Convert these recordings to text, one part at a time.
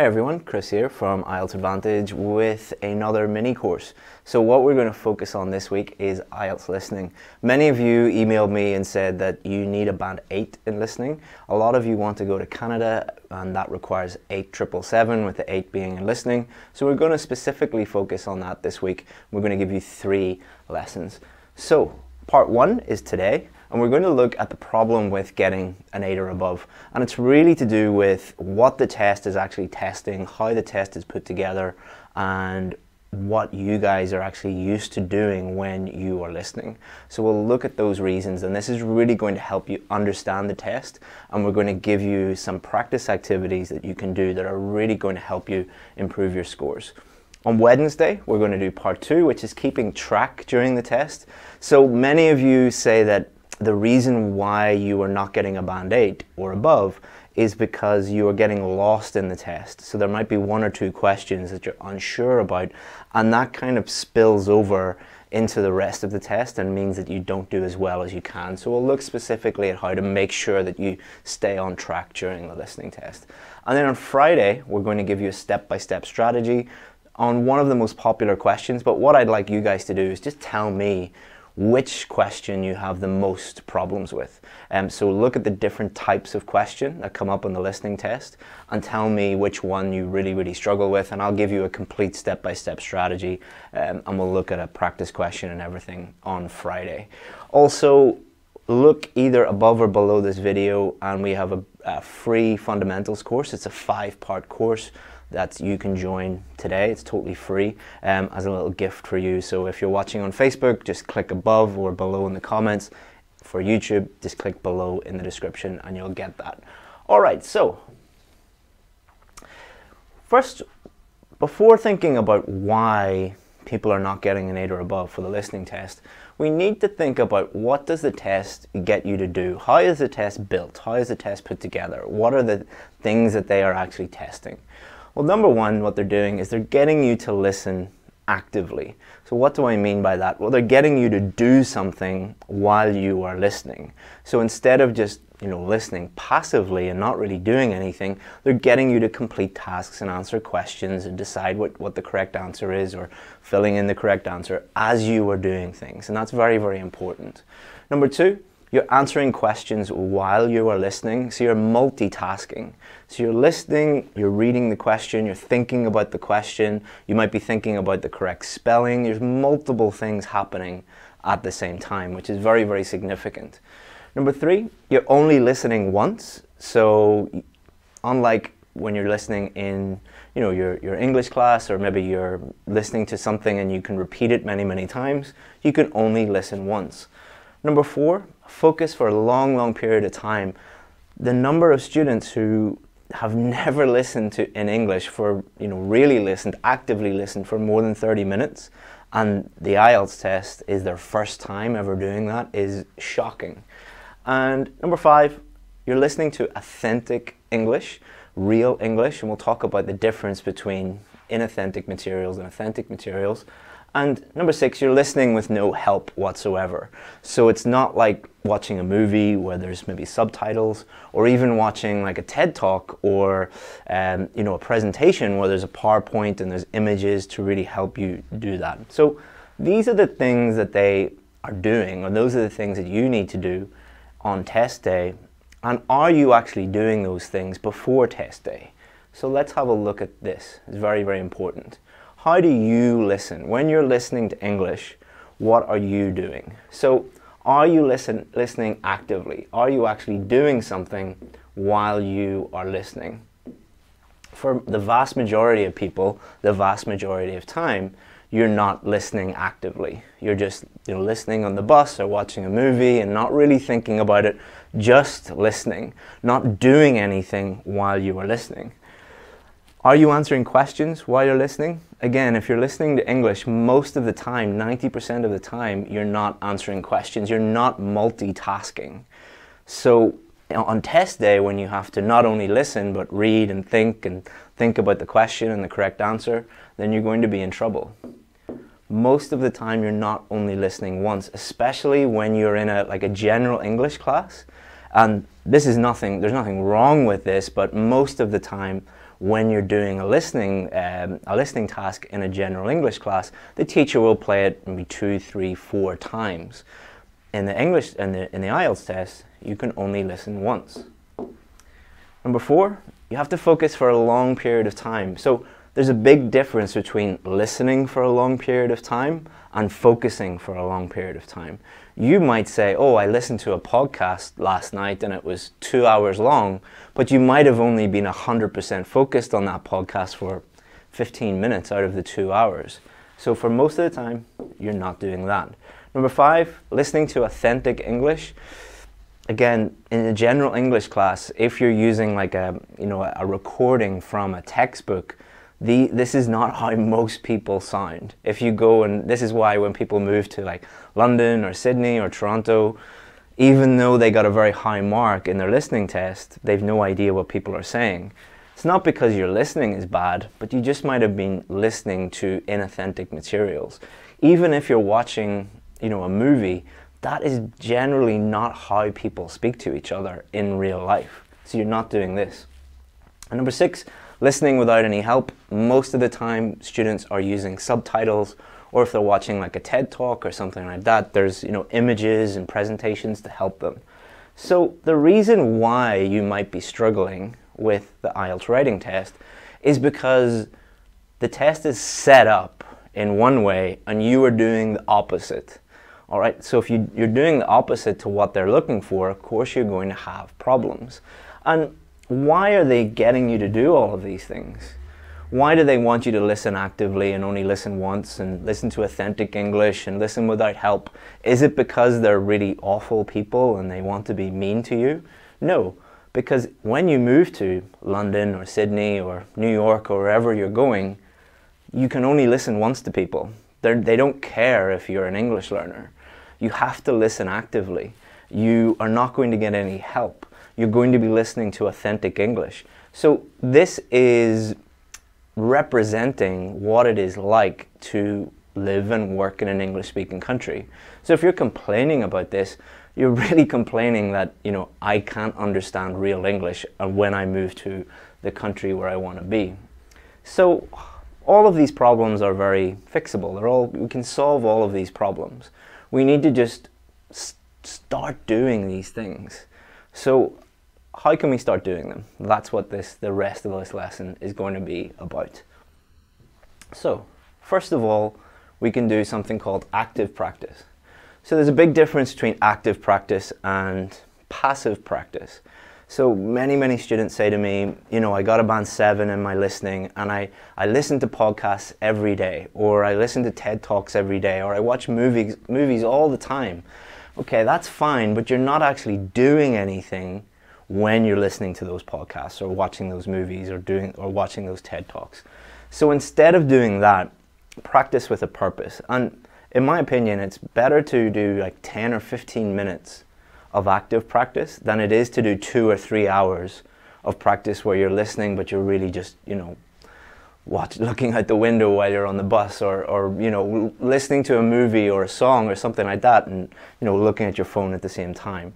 Hey everyone, Chris here from IELTS Advantage with another mini course. So what we're going to focus on this week is IELTS listening. Many of you emailed me and said that you need a band 8 in listening. A lot of you want to go to Canada and that requires 8777 with the 8 being in listening. So we're going to specifically focus on that this week. We're going to give you 3 lessons. So part 1 is today. And we're going to look at the problem with getting an 8 or above. And it's really to do with what the test is actually testing, how the test is put together, and what you guys are actually used to doing when you are listening. So we'll look at those reasons, and this is really going to help you understand the test, and we're going to give you some practice activities that you can do that are really going to help you improve your scores. On Wednesday, we're going to do part 2, which is keeping track during the test. So many of you say that the reason why you are not getting a band 8 or above is because you are getting lost in the test. So there might be 1 or 2 questions that you're unsure about, and that kind of spills over into the rest of the test and means that you don't do as well as you can. So we'll look specifically at how to make sure that you stay on track during the listening test. And then on Friday, we're going to give you a step-by-step strategy on one of the most popular questions. But what I'd like you guys to do is just tell me which question you have the most problems with. So look at the different types of question that come up on the listening test and tell me which one you really struggle with, and I'll give you a complete step-by-step strategy, and we'll look at a practice question and everything on Friday. Also, look either above or below this video and we have a free fundamentals course. It's a 5-part course that you can join today. It's totally free as a little gift for you. So if you're watching on Facebook, just click above or below in the comments. For YouTube, just click below in the description and you'll get that. All right, so first, before thinking about why people are not getting an 8 or above for the listening test, we need to think about what does the test get you to do? How is the test built? How is the test put together? What are the things that they are actually testing? Well, number one, what they're doing is they're getting you to listen actively. So what do I mean by that? Well, they're getting you to do something while you are listening. So instead of just, listening passively and not really doing anything, they're getting you to complete tasks and answer questions and decide what the correct answer is or filling in the correct answer as you are doing things. And that's very important. Number two, you're answering questions while you are listening, so you're multitasking. So you're listening, you're reading the question, you're thinking about the question, you might be thinking about the correct spelling. There's multiple things happening at the same time, which is very significant. Number three, you're only listening once. So unlike when you're listening in your English class, or maybe you're listening to something and you can repeat it many times, you can only listen once. Number four, focus for a long period of time. The number of students who have never listened to in English for, really listened, actively listened for more than 30 minutes, and the IELTS test is their first time ever doing that, is shocking. And number five, you're listening to authentic English, real English, and we'll talk about the difference between inauthentic materials and authentic materials. And number six, you're listening with no help whatsoever. So it's not like watching a movie where there's maybe subtitles, or even watching like a TED Talk or a presentation where there's a PowerPoint and there's images to really help you do that. So these are the things that they are doing, or those are the things that you need to do on test day. And are you actually doing those things before test day? So let's have a look at this. It's very important. How do you listen? When you're listening to English, what are you doing? So are you listening actively? Are you actually doing something while you are listening? For the vast majority of people, the vast majority of time, you're not listening actively. You're just listening on the bus or watching a movie and not really thinking about it, just listening, not doing anything while you are listening. Are you answering questions while you're listening? Again, if you're listening to English, most of the time, 90% of the time, you're not answering questions. You're not multitasking. So on test day, when you have to not only listen, but read and think about the question and the correct answer, then you're going to be in trouble. Most of the time, you're not only listening once, especially when you're in a general English class. And there's nothing wrong with this, but most of the time, when you're doing a listening task in a general English class, the teacher will play it maybe 2, 3, 4 times. In the English, in the IELTS test, you can only listen once. Number 4, you have to focus for a long period of time. So there's a big difference between listening for a long period of time and focusing for a long period of time. You might say, oh, I listened to a podcast last night and it was 2 hours long, but you might have only been 100% focused on that podcast for 15 minutes out of the 2 hours. So for most of the time, you're not doing that. Number 5, listening to authentic English. Again, in a general English class, if you're using like a recording from a textbook, this is not how most people sound. If you go, and this is why when people move to like London or Sydney or Toronto, even though they got a very high mark in their listening test, they've no idea what people are saying. It's not because your listening is bad, but you just might have been listening to inauthentic materials. Even if you're watching, a movie, that is generally not how people speak to each other in real life. So you're not doing this. And number 6, listening without any help. Most of the time, students are using subtitles, or if they're watching like a TED Talk or something like that, there's images and presentations to help them. So the reason why you might be struggling with the IELTS writing test is because the test is set up in one way and you are doing the opposite. All right, so if you're doing the opposite to what they're looking for, of course you're going to have problems. And why are they getting you to do all of these things? Why do they want you to listen actively and only listen once and listen to authentic English and listen without help? Is it because they're really awful people and they want to be mean to you? No, because when you move to London or Sydney or New York or wherever you're going, you can only listen once to people. They don't care if you're an English learner. You have to listen actively. You are not going to get any help. You're going to be listening to authentic English. So this is representing what it is like to live and work in an English-speaking country. So if you're complaining about this, you're really complaining that, I can't understand real English when I move to the country where I want to be. So all of these problems are very fixable. We can solve all of these problems. We need to just start doing these things. So how can we start doing them? That's what the rest of this lesson is going to be about. So first of all, we can do something called active practice. So there's a big difference between active practice and passive practice. So many students say to me, I got a band 7 in my listening and I listen to podcasts every day, or I listen to TED Talks every day, or I watch movies all the time. Okay, that's fine, but you're not actually doing anything when you're listening to those podcasts or watching those movies or watching those TED Talks. So instead of doing that, practice with a purpose. And in my opinion, it's better to do like 10 or 15 minutes of active practice than it is to do 2 or 3 hours of practice where you're listening but you're really just, looking out the window while you're on the bus, or listening to a movie or a song or something like that, and looking at your phone at the same time.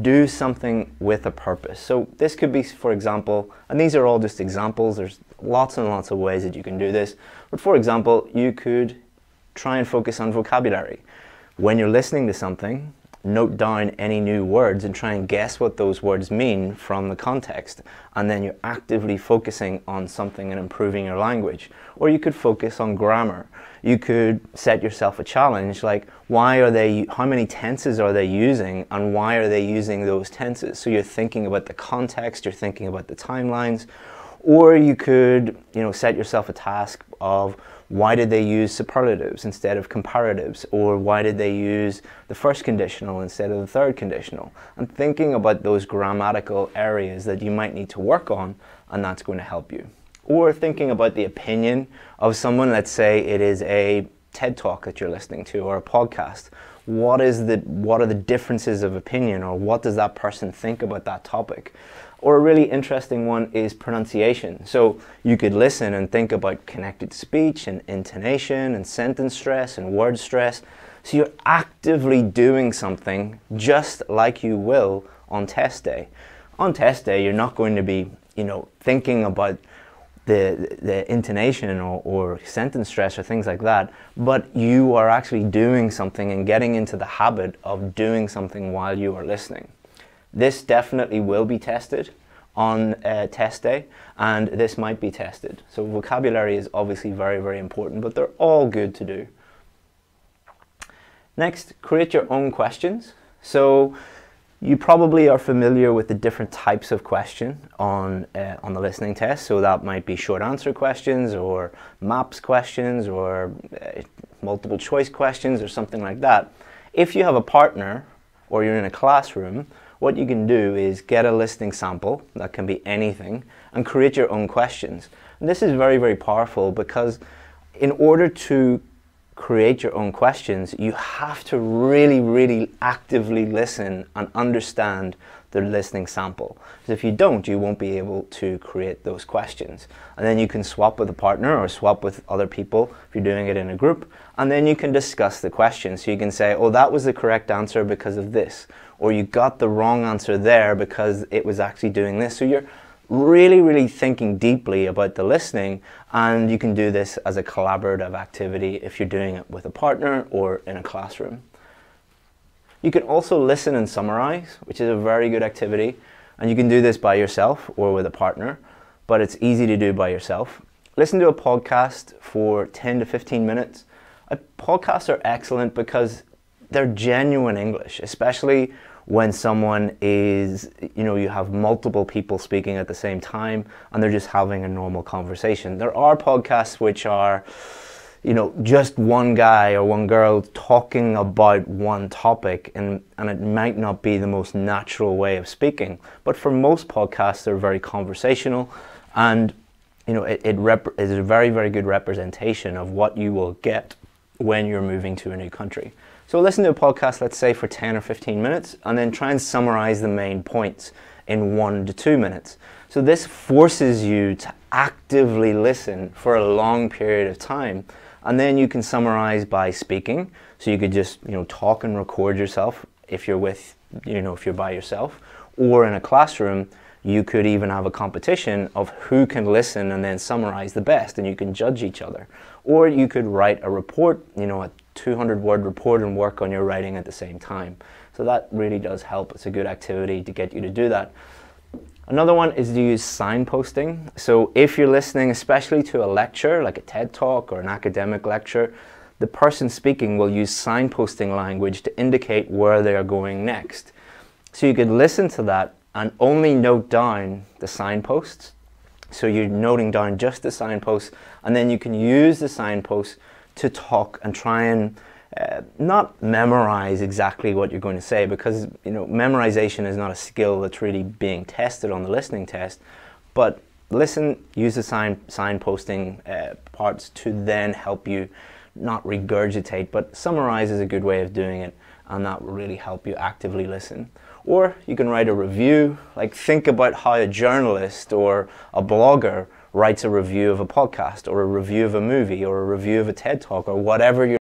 Do something with a purpose. So this could be, for example, and these are all just examples, there's lots and lots of ways that you can do this, but for example, you could try and focus on vocabulary. When you're listening to something, note down any new words and try and guess what those words mean from the context, and then you're actively focusing on something and improving your language. Or you could focus on grammar. You could set yourself a challenge like, how many tenses are they using and why are they using those tenses? So you're thinking about the context, you're thinking about the timelines. Or you could, set yourself a task of why did they use superlatives instead of comparatives, or why did they use the first conditional instead of the third conditional? I'm thinking about those grammatical areas that you might need to work on, and that's going to help you. Or thinking about the opinion of someone. Let's say it is a TED Talk that you're listening to or a podcast. What are the differences of opinion, or what does that person think about that topic? Or a really interesting one is pronunciation. So you could listen and think about connected speech and intonation and sentence stress and word stress. So you're actively doing something just like you will on test day. On test day, you're not going to be, thinking about the intonation or sentence stress or things like that, but you are actually doing something and getting into the habit of doing something while you are listening. This definitely will be tested on test day, and this might be tested. So vocabulary is obviously very, very important, but they're all good to do. Next, create your own questions. So you probably are familiar with the different types of question on the listening test. So that might be short answer questions or MAPS questions or multiple choice questions or something like that. If you have a partner or you're in a classroom, what you can do is get a listening sample, that can be anything, and create your own questions. And this is very, very powerful because in order to create your own questions, you have to really, really actively listen and understand the listening sample. Because if you don't, you won't be able to create those questions. And then you can swap with a partner or swap with other people if you're doing it in a group. And then you can discuss the questions. So you can say, oh, that was the correct answer because of this. Or you got the wrong answer there because it was actually doing this. So you're really, really thinking deeply about the listening, and you can do this as a collaborative activity if you're doing it with a partner or in a classroom. You can also listen and summarize, which is a very good activity, and you can do this by yourself or with a partner, but it's easy to do by yourself. Listen to a podcast for 10 to 15 minutes. Podcasts are excellent because they're genuine English, especially when someone is, you know, you have multiple people speaking at the same time and they're just having a normal conversation. There are podcasts which are, you know, just one guy or one girl talking about one topic, and it might not be the most natural way of speaking. But for most podcasts, they're very conversational, and, you know, it is a very, very good representation of what you will get when you're moving to a new country. So listen to a podcast, let's say, for 10 or 15 minutes, and then try and summarize the main points in 1 to 2 minutes. So this forces you to actively listen for a long period of time, and then you can summarize by speaking. So you could just, you know, talk and record yourself if you're with, you know, if you're by yourself, or in a classroom. You could even have a competition of who can listen and then summarize the best, and you can judge each other. Or you could write a report, you know, a 200-word report, and work on your writing at the same time. So that really does help. It's a good activity to get you to do that. Another one is to use signposting. So if you're listening, especially to a lecture, like a TED Talk or an academic lecture, the person speaking will use signposting language to indicate where they are going next. So you could listen to that and only note down the signposts. So you're noting down just the signposts, and then you can use the signposts to talk and try and not memorize exactly what you're going to say, because, you know, memorization is not a skill that's really being tested on the listening test, but listen, use the signposting parts to then help you not regurgitate, but summarize is a good way of doing it, and that will really help you actively listen. Or you can write a review, like think about how a journalist or a blogger writes a review of a podcast or a review of a movie or a review of a TED Talk or whatever you're